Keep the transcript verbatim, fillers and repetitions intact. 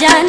जान